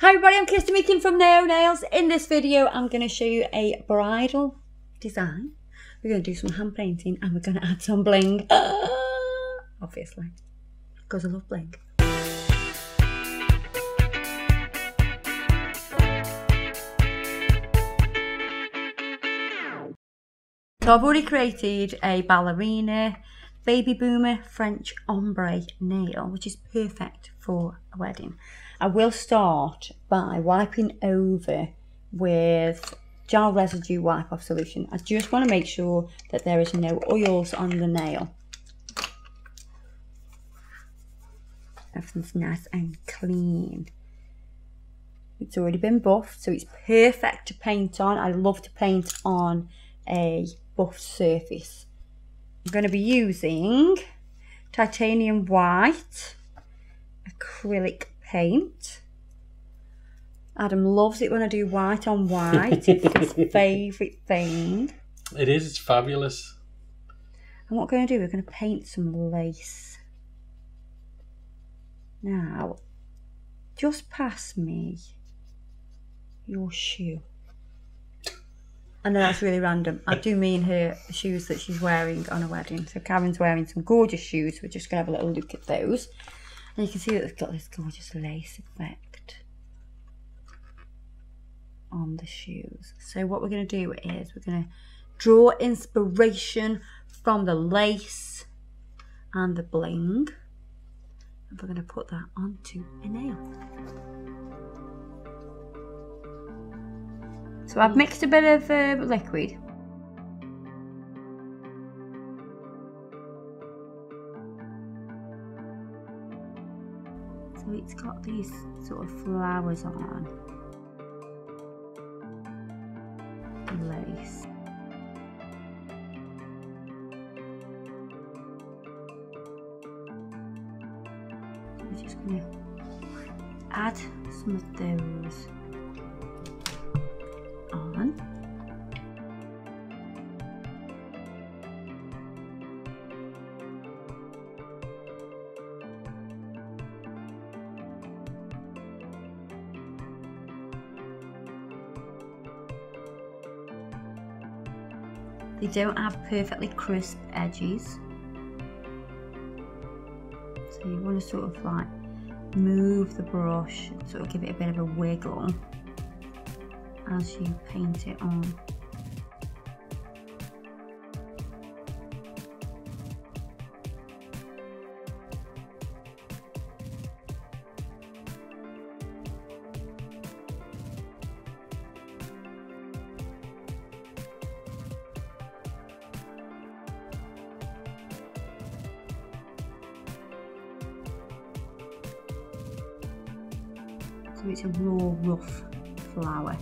Hi everybody, I'm Kirsty Meakin from Naio Nails. In this video I'm going to show you a bridal design. We're going to do some hand painting and we're going to add some bling. Obviously, because I love bling. So I've already created a ballerina baby boomer French ombre nail, which is perfect for a wedding. I will start by wiping over with Gel Residue Wipe-off Solution. I just want to make sure that there is no oils on the nail. Everything's nice and clean. It's already been buffed, so it's perfect to paint on. I love to paint on a buffed surface. I'm going to be using Titanium White Acrylic paint. Adam loves it when I do white on white. It's his favourite thing. It is, it's fabulous. And what we're going to do, we're going to paint some lace. Now, just pass me your shoe. I know that's really random. I do mean her shoes that she's wearing on a wedding. So Karen's wearing some gorgeous shoes. We're just going to have a little look at those. And you can see that they've got this gorgeous lace effect on the shoes. So what we're going to do is we're going to draw inspiration from the lace and the bling. And we're going to put that onto a nail. So I've mixed a bit of liquid. So it's got these sort of flowers on the lace. I'm just going to add some of those on. They don't have perfectly crisp edges, so you want to sort of like move the brush and sort of give it a bit of a wiggle as you paint it on. So it's a raw, rough flower.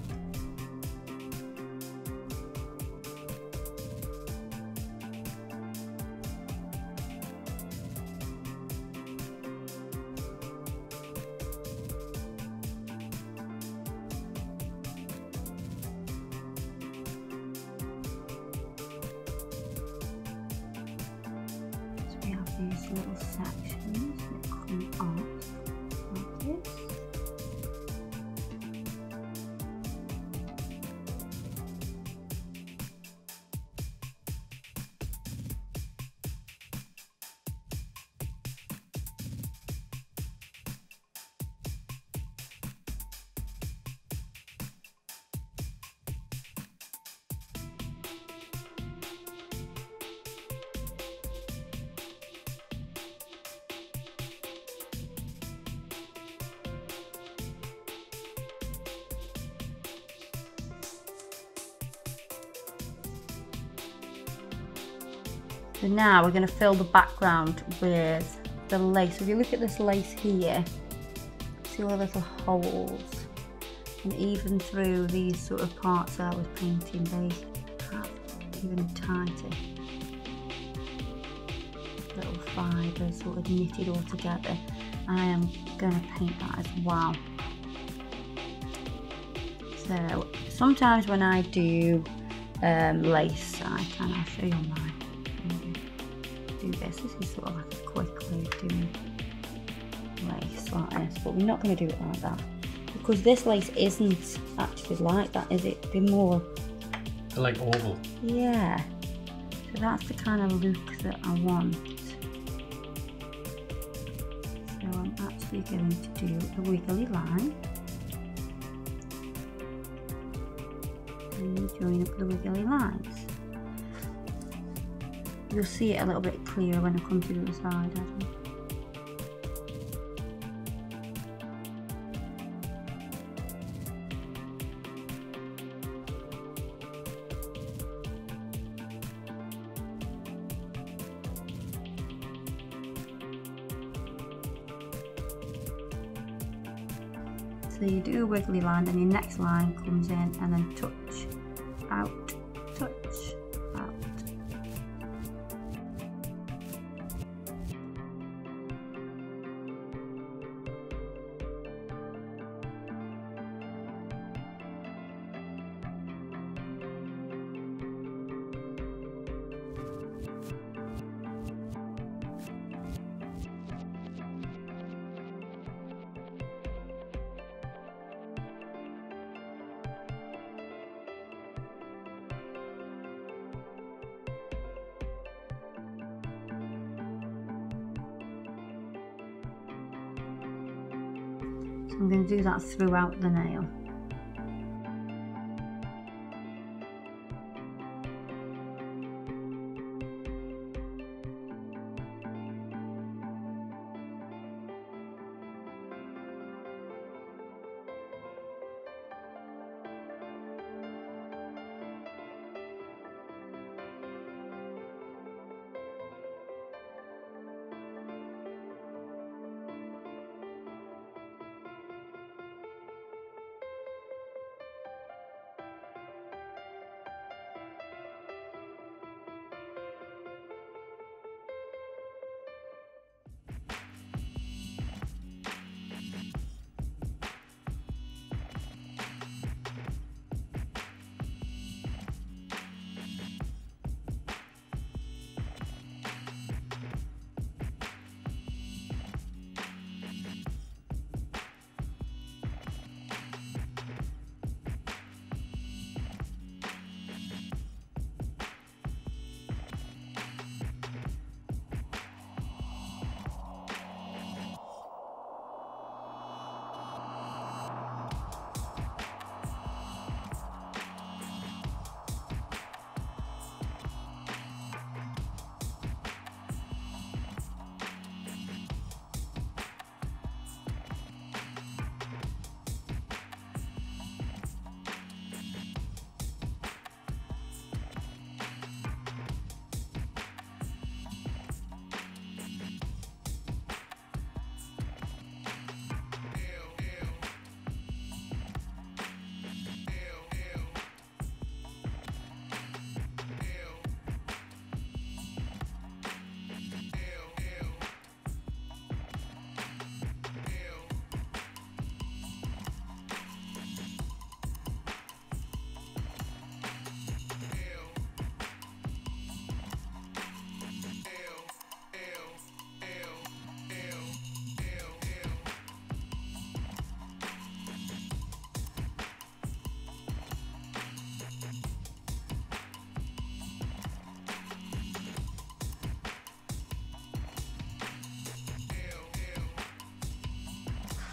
So we have these little sections that come off like this. So now we're going to fill the background with the lace. So if you look at this lace here, see all the little holes, and even through these sort of parts that I was painting, they have even tighter little fibres sort of knitted all together. I am going to paint that as well. So sometimes when I do lace, I'll show you mine. This is sort of like a quick way of doing lace like this, but we're not going to do it like that. because this lace isn't actually like that, is it? They're more... they're like oval. Yeah. So that's the kind of look that I want. So I'm actually going to do a wiggly line. And join up the wiggly lines. You'll see it a little bit clearer when I come to the other side, I think. So you do a wiggly line, then your next line comes in and then touch, out, touch, out. So I'm going to do that throughout the nail.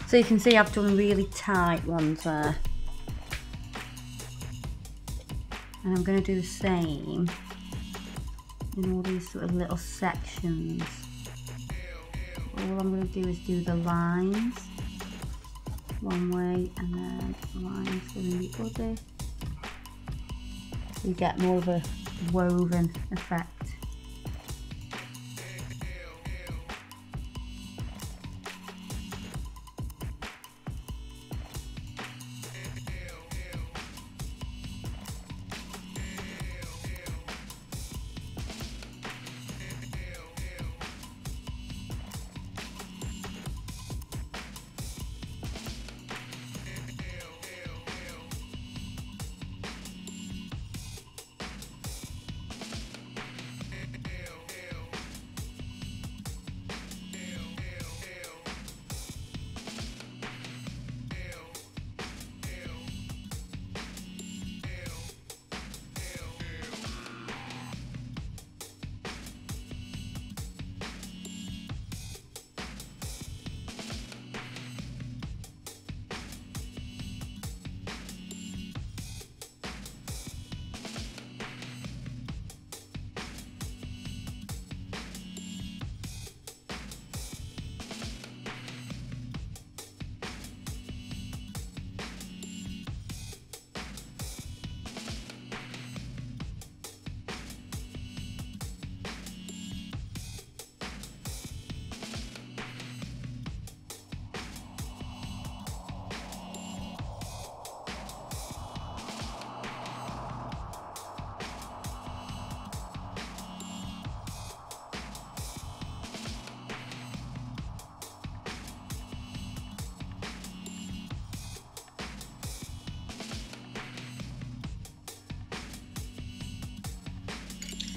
So you can see I've done really tight ones there. And I'm going to do the same in all these sort of little sections. All I'm going to do is do the lines one way and then the lines going the other. So you get more of a woven effect.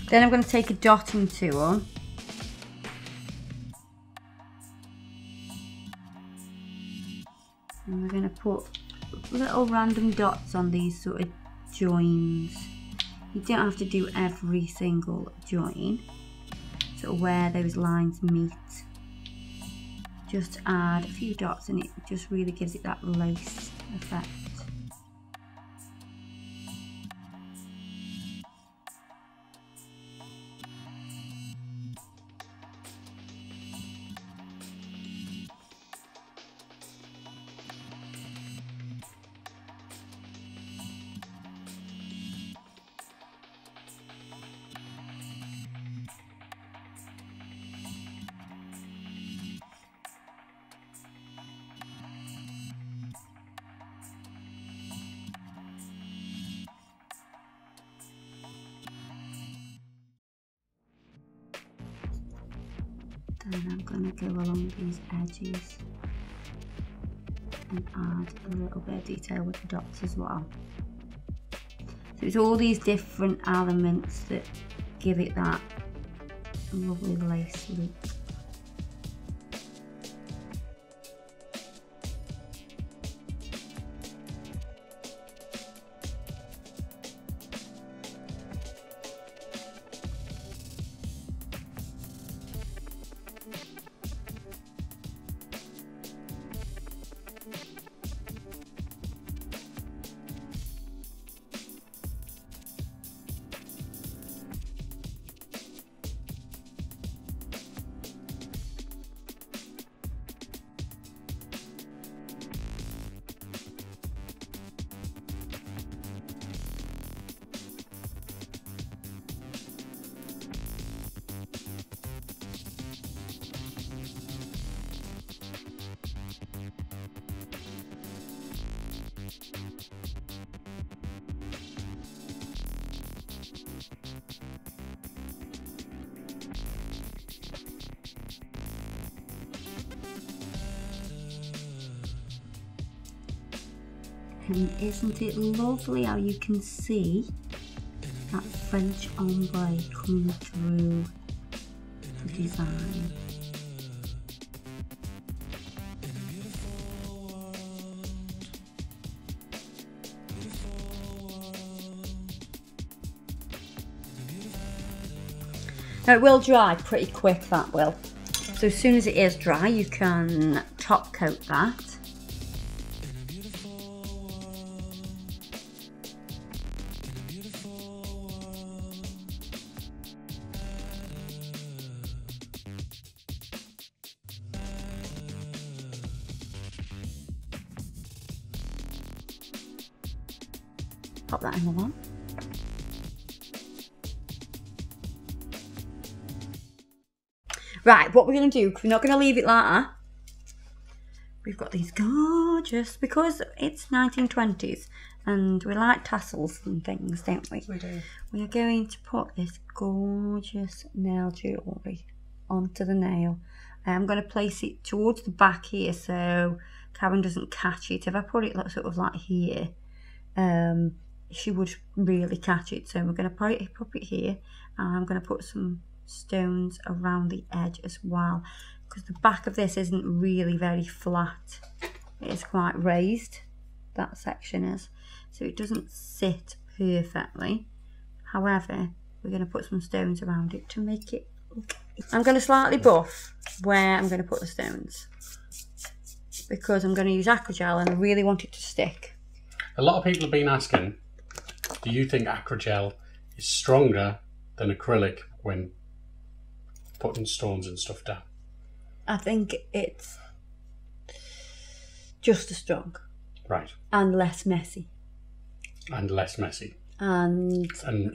Then I'm going to take a dotting tool and we're going to put little random dots on these sort of joins. You don't have to do every single join, sort of where those lines meet. Just add a few dots and it just really gives it that lace effect. And I'm going to go along these edges and add a little bit of detail with the dots as well. So it's all these different elements that give it that lovely lace look. And isn't it lovely how you can see that French ombre coming through the design? Now it will dry pretty quick, that will. So as soon as it is dry, you can top coat that. Pop that in the one. Right, what we're going to do, because we're not going to leave it like that, we've got these gorgeous, because it's 1920s and we like tassels and things, don't we? We do. We are going to put this gorgeous nail jewellery onto the nail. I'm going to place it towards the back here so Karen doesn't catch it. If I put it sort of like here, she would really catch it. So we're going to pop it here, and I'm going to put some stones around the edge as well, because the back of this isn't really very flat. It is quite raised, that section is, so it doesn't sit perfectly. However, we're going to put some stones around it to make it look. I'm going to slightly buff where I'm going to put the stones, because I'm going to use Acrygel and I really want it to stick. A lot of people have been asking, do you think Acrygel is stronger than acrylic when putting stones and stuff down? I think it's just as strong. Right. And less messy. And less messy. And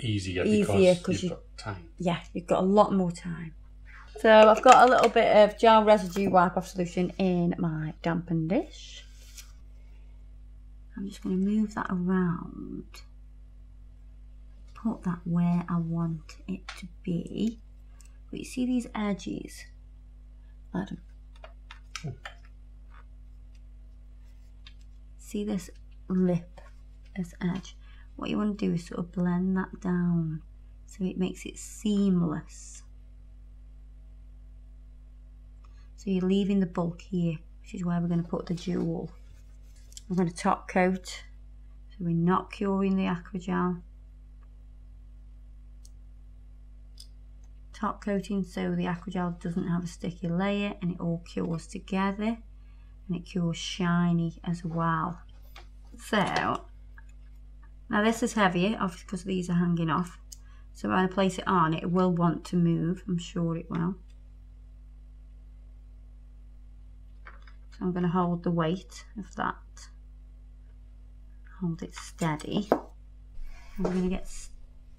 easier because you've got time. Yeah, you've got a lot more time. So I've got a little bit of Gel Residue Wipe-off Solution in my dampened dish. I'm just going to move that around. Put that where I want it to be. But you see these edges? Adam. Oh. See this lip, this edge? What you want to do is sort of blend that down so it makes it seamless. So you're leaving the bulk here, which is where we're going to put the jewel. We're going to top coat, so we're not curing the Acrygel. Top coating so the Acrygel doesn't have a sticky layer and it all cures together, and it cures shiny as well. So now this is heavier, obviously, because these are hanging off. So when I place it on, it will want to move, I'm sure it will. So I'm going to hold the weight of that, hold it steady. I'm going to get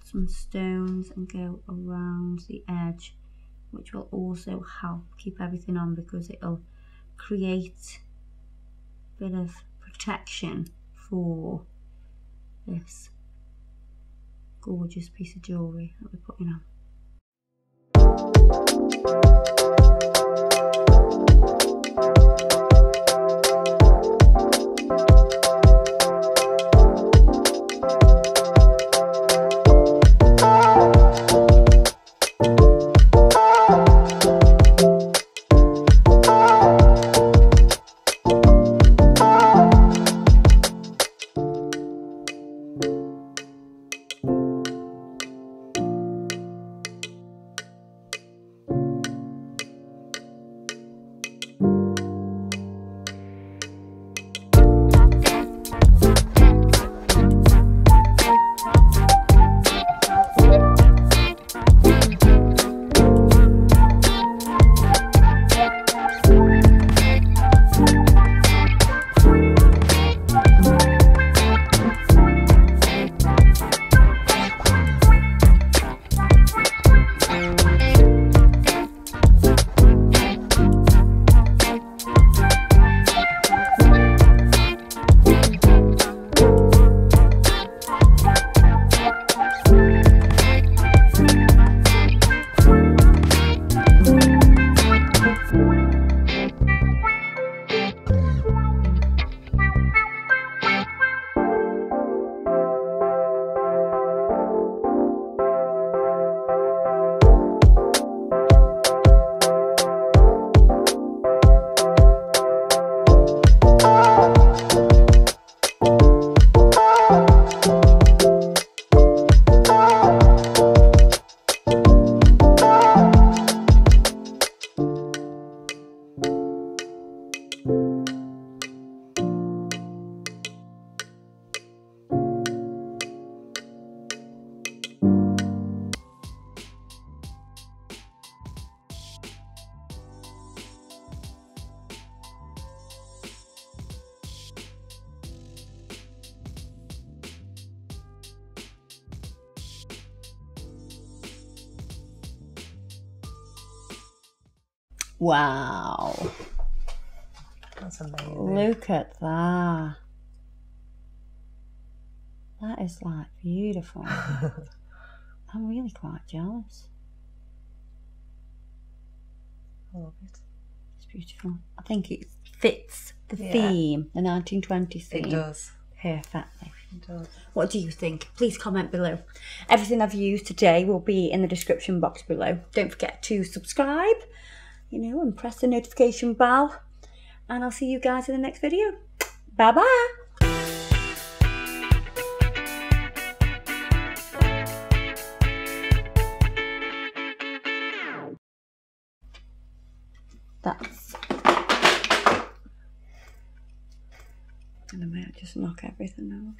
some stones and go around the edge, which will also help keep everything on because it'll create a bit of protection for this gorgeous piece of jewellery that we're putting on. Wow, that's amazing. Look at that. That is like beautiful. I'm really quite jealous. I love it. It's beautiful. I think it fits the theme, the 1920s theme. It does. Perfectly. It does. What do you think? Please comment below. Everything I've used today will be in the description box below. Don't forget to subscribe, you know, and press the notification bell, and I'll see you guys in the next video. Bye bye. I might just knock everything over.